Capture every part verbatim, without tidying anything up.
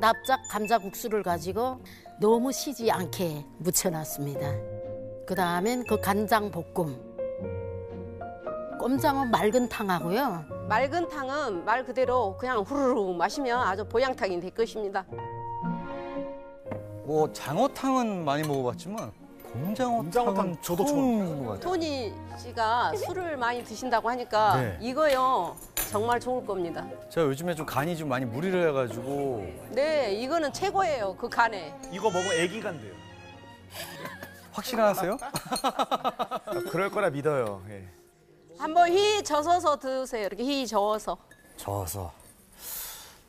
납작 감자 국수를 가지고 너무 시지 않게 무쳐놨습니다. 그 다음엔 그 간장 볶음. 꼼장은 맑은 탕하고요. 맑은 탕은 말 그대로 그냥 후루룩 마시면 아주 보양탕이 될 것입니다. 뭐 장어탕은 많이 먹어봤지만 곰장어탕은 곰장어탕 저도 처음 먹어요. 토니 씨가 술을 많이 드신다고 하니까 네. 이거요. 정말 좋을 겁니다. 제가 요즘에 좀 간이 좀 많이 무리를 해가지고. 네, 이거는 최고예요, 그 간에. 이거 먹으면 애기 간대요. 확실하세요? 그럴 거라 믿어요. 예. 한번 휘 젖어서 드세요. 이렇게 휘 저어서. 저어서.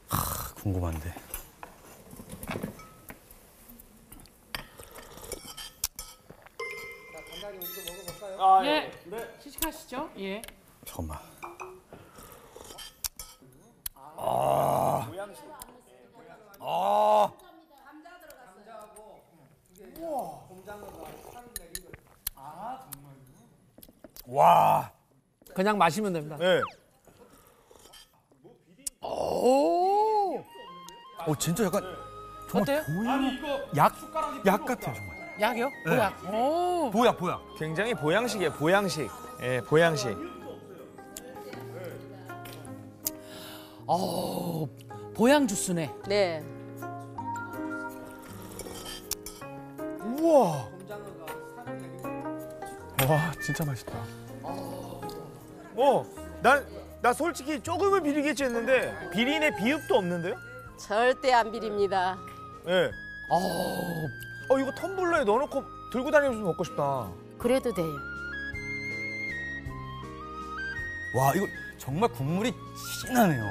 하, 궁금한데. 자, 간단히 우리도 먹어볼까요? 아, 예. 네. 시식하시죠. 예. 잠깐만. 아, 아, 감자 들어갔어요. 우와, 아, 정말. 와, 그냥 마시면 됩니다. 네. 오, 오, 진짜 약간 정말 보약, 약, 약 같아요 정말. 약이요? 네. 보약. 오, 보약, 보약. 굉장히 보양식이에요, 보양식. 예, 보양식. 어, 보양 주스네. 네. 우와. 와, 진짜 맛있다. 어, 난, 나 솔직히 조금은 비리겠지 했는데 비린의 비읍도 없는데요? 절대 안 비립니다. 예. 네. 어, 이거 텀블러에 넣어놓고 들고 다니면서 먹고 싶다. 그래도 돼요. 와, 이거 정말 국물이 진하네요.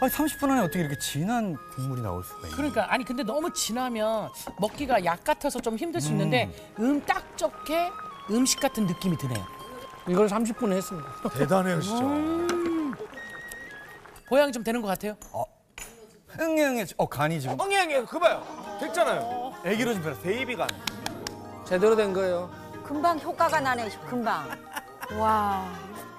아니 삼십 분 안에 어떻게 이렇게 진한 국물이 나올 수가 있나요? 그러니까 아니 근데 너무 진하면 먹기가 약 같아서 좀 힘들 수 있는데 음 딱 적게 음식 같은 느낌이 드네요. 이걸 삼십 분에 했습니다. 대단해요 진짜. 음 보양이 좀 되는 것 같아요? 어. 응애응애 어 간이 지금. 응애응애 그거 봐요. 됐잖아요. 애기로 좀 변했어. 베이비 간. 제대로 된 거예요. 금방 효과가 나네. 금방. 와.